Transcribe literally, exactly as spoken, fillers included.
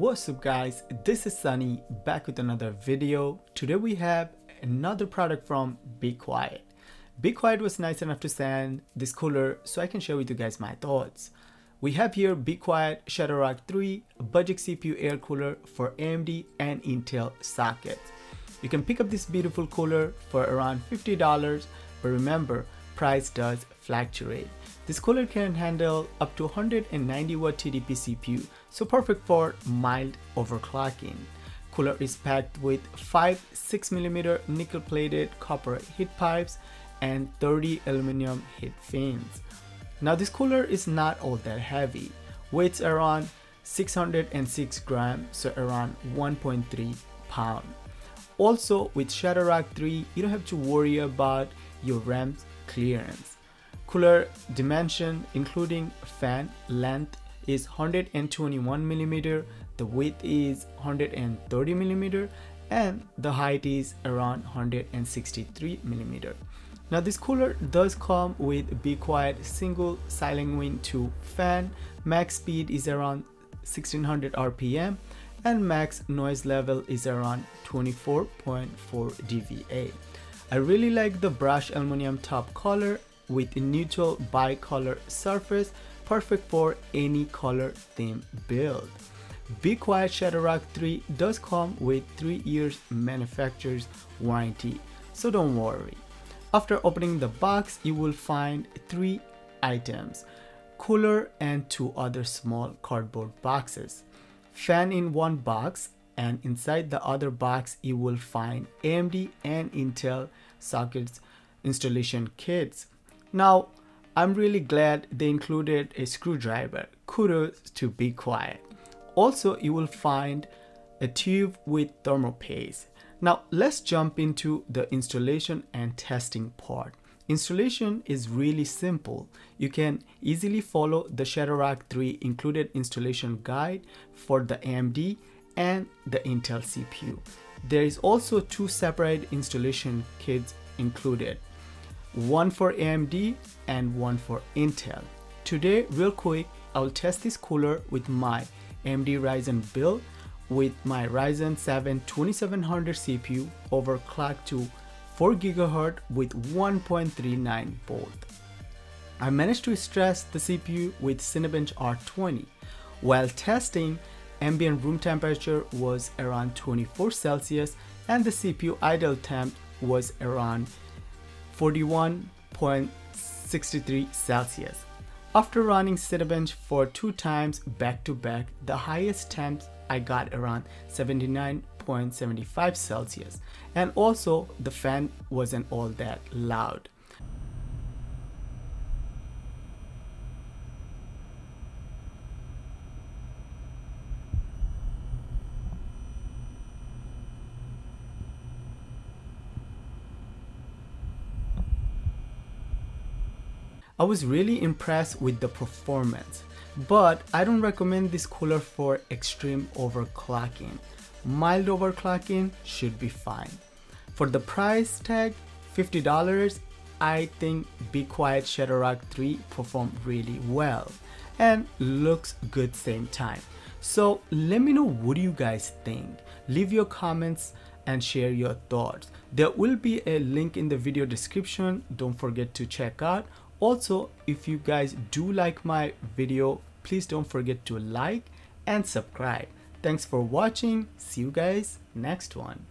What's up guys, this is Sunny back with another video. Today we have another product from Be Quiet. Be Quiet was nice enough to send this cooler so I can share with you guys my thoughts. We have here Be Quiet Shadow Rock three, a budget C P U air cooler for A M D and Intel sockets. You can pick up this beautiful cooler for around fifty dollars, but remember, price does fluctuate. This cooler can handle up to one hundred ninety watt T D P C P U, so perfect for mild overclocking. Cooler is packed with five six millimeter nickel plated copper heat pipes and thirty aluminum heat fins. Now this cooler is not all that heavy, weights around six hundred six grams, so around one point three pounds. Also with Shadow Rock three, you don't have to worry about your RAM clearance. Cooler dimension including fan length is one hundred twenty-one millimeter, the width is one hundred thirty millimeter, and the height is around one hundred sixty-three millimeter. Now this cooler does come with Be Quiet single Silent Wing two fan. Max speed is around sixteen hundred R P M and max noise level is around twenty-four point four D B A. I really like the brushed aluminum top color with a neutral bi-color surface, perfect for any color theme build. Be Quiet Shadow Rock three does come with three years manufacturer's warranty, so don't worry. After opening the box, you will find three items, cooler and two other small cardboard boxes, fan in one box, and inside the other box you will find A M D and Intel sockets installation kits. Now, I'm really glad they included a screwdriver, kudos to Be Quiet. Also, you will find a tube with thermal paste. Now, let's jump into the installation and testing part. Installation is really simple. You can easily follow the Shadow Rock three included installation guide for the A M D and the Intel C P U. There is also two separate installation kits included, one for A M D and one for Intel. Today, real quick, I'll test this cooler with my A M D Ryzen build with my Ryzen seven twenty-seven hundred C P U overclocked to four gigahertz with one point three nine volt. I managed to stress the C P U with Cinebench R twenty. While testing, ambient room temperature was around twenty-four Celsius and the C P U idle temp was around forty-one point six three Celsius. After running Cinebench for two times back to back, the highest temps I got around seventy-nine point seven five Celsius, and also the fan wasn't all that loud. I was really impressed with the performance, but I don't recommend this cooler for extreme overclocking. Mild overclocking should be fine. For the price tag, fifty dollars, I think Be Quiet Shadow Rock three performed really well and looks good same time. So let me know what you guys think. Leave your comments and share your thoughts. There will be a link in the video description. Don't forget to check out. Also, if you guys do like my video, please don't forget to like and subscribe. Thanks for watching. See you guys next one.